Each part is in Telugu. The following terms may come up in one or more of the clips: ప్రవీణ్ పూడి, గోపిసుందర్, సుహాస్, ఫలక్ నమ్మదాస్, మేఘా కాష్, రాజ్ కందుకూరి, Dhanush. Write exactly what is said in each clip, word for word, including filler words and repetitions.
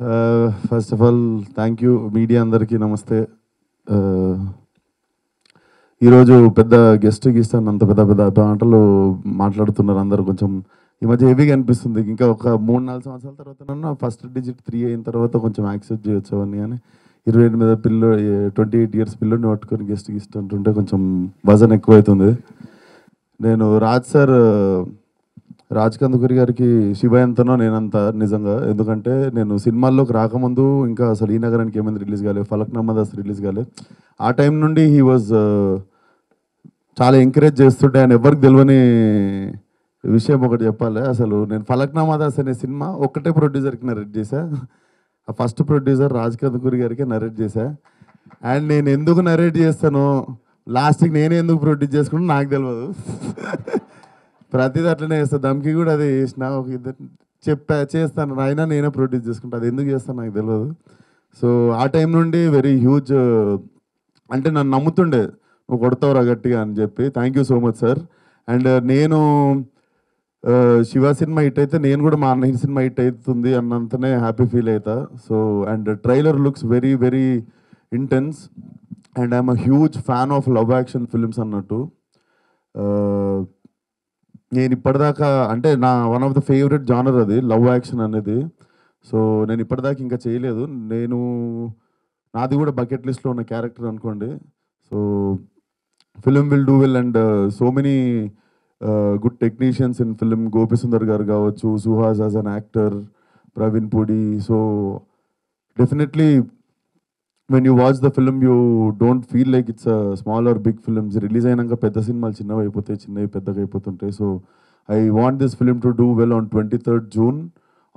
Uh, first of all, thank you, media andariki namaste. Ee roju pedda guest ki istanu anta pedda pedda antalo maatladutunnaru andaru koncham ee madhya heavy ga anipistundi inka oka three four samvatsala tarvata nanna first digit three ayin tarvata koncham accept cheyochu ani ani twenty-eight మీద పిల్ల twenty-eight ఇయర్స్ పిల్లని పట్టుకొని గెస్ట్కి ఇస్తుంటుంటే కొంచెం వజన్ ఎక్కువ అవుతుంది. నేను రాజ్ సార్ రాజ్ కందుకూరి గారికి శివ ఎంతనో నేనంత నిజంగా, ఎందుకంటే నేను సినిమాల్లోకి రాకముందు ఇంకా అసలు ఈ నగరానికి ఏమైంది రిలీజ్ కాలేదు, ఫలక్ నమ్మదాస్ రిలీజ్ కాలేదు. ఆ టైం నుండి హీ వాజ్ చాలా ఎంకరేజ్ చేస్తుంటే ఆయన ఎవరికి తెలియని విషయం ఒకటి చెప్పాలి. అసలు నేను ఫలక్ నమ్మదాస్ అనే సినిమా ఒక్కటే ప్రొడ్యూసర్కి నేను రెడ్ చేశా. ఆ ఫస్ట్ ప్రొడ్యూసర్ రాజ్ కందుకూరి గారికి నరేట్ చేశా. అండ్ నేను ఎందుకు నరేట్ చేస్తానో లాస్ట్కి నేనే ఎందుకు ప్రొడ్యూస్ చేసుకుంటా నాకు తెలియదు. ప్రతిదీ అట్లనే చేస్తా, దమ్కి కూడా అదే చేసిన, ఒక ఇద్దరు చెప్పా చేస్తాను అయినా నేనే ప్రొడ్యూస్ చేసుకుంటా, అది ఎందుకు చేస్తాను నాకు తెలియదు. సో ఆ టైం నుండి వెరీ హ్యూజ్, అంటే నన్ను నమ్ముతుండే నువ్వు కొడతావురా గట్టిగా అని చెప్పి. Thank you so much sir. And నేను శివ సినిమా హిట్ అయితే నేను కూడా మా అన్నయ్య సినిమా హిట్ అవుతుంది అన్నంతనే హ్యాపీ ఫీల్ అవుతా. So and trailer looks very very intense and I'm a huge fan of love action films అన్నట్టు. నేను ఇప్పటిదాకా అంటే నా one of the favourite genre అది లవ్ యాక్షన్ అనేది. సో నేను ఇప్పటిదాకా ఇంకా చేయలేదు, నేను నాది కూడా బకెట్ లిస్ట్లో ఉన్న క్యారెక్టర్ అనుకోండి. So film will do will and so many good technicians in film, గోపిసుందర్ గారు కావచ్చు, సుహాస్ as an actor, ప్రవీణ్ పూడి. So definitely when you watch the film you don't feel like it's a small or big films. Release అయినాక పెద్ద సినిమాలు చిన్నవి అయిపోతాయి, చిన్నవి పెద్దగా అయిపోతుంటాయి. So I want this film to do well on twenty third June.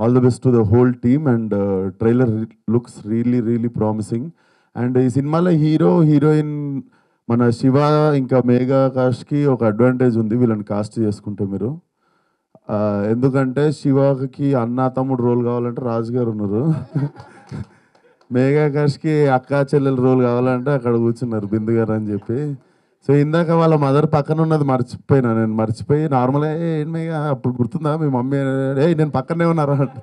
All the best to the whole team. And trailer looks really really promising. And ఈ సినిమాలో హీరో హీరోయిన్ మన శివ ఇంకా మేఘా కాష్కి ఒక అడ్వాంటేజ్ ఉంది వీళ్ళని కాస్ట్ చేసుకుంటే మీరు, ఎందుకంటే శివకి అన్న తమ్ముడు రోల్ కావాలంటే రాజు గారు ఉన్నారు, మేఘా కాష్కి అక్కా చెల్లెలు రోల్ కావాలంటే అక్కడ కూర్చున్నారు బిందు గారు అని చెప్పి. సో ఇందాక వాళ్ళ మదర్ పక్కన ఉన్నది మర్చిపోయినా, నేను మర్చిపోయి నార్మల్గా ఏంటి మేఘా అప్పుడు గుర్తుందా మీ మమ్మీ ఏ నేను పక్కనే ఉన్నారా అంటే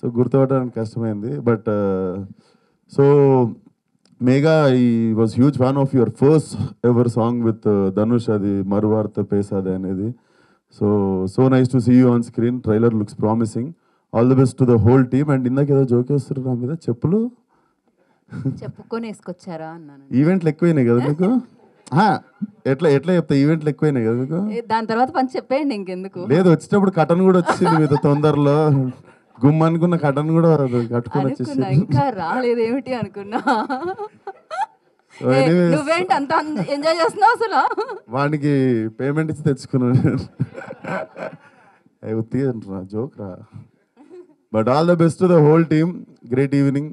సో గుర్తుపట్టడానికి కష్టమైంది. But so Mega, I was a huge fan of your first ever song with uh, Dhanush, adi Marvartha Pesade anedi. So, so nice to see you on screen. Trailer looks promising. All the best to the whole team. And inna keda joke vasturu na meeda cheppulu cheppukone eskochara annanu. Event lekkoyine kada meeku, ha etla etla chepta event lekkoyine kada meeku, dani tarvata panch cheppeyandi inkenduku ledu. Vachinappudu cotton kuda vachindi meeku tondarlo గుమ్మ అనుకున్న కటన్ కూడా కట్టుకుని వచ్చేసి ఇంకా రాలేదు ఏమిటి అనుకున్నా. నువ్వేంటి అంత ఎంజాయ్ చేస్తున్నావు, అసలు వానికి పేమెంట్ ఇచ్చి తెచ్చుకున్నా జోక్ రా. But all the best to the whole team. Great evening,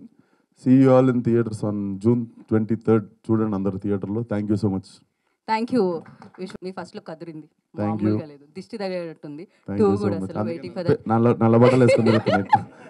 see you all in theatres on June twenty third చూడండి అందరు థియేటర్లో. Thank you so much. Thank you Vishnu, first లో కదిరింది దిష్టి తగలేటట్టుంది. నల్ల బట్టలు వేసుకుంది.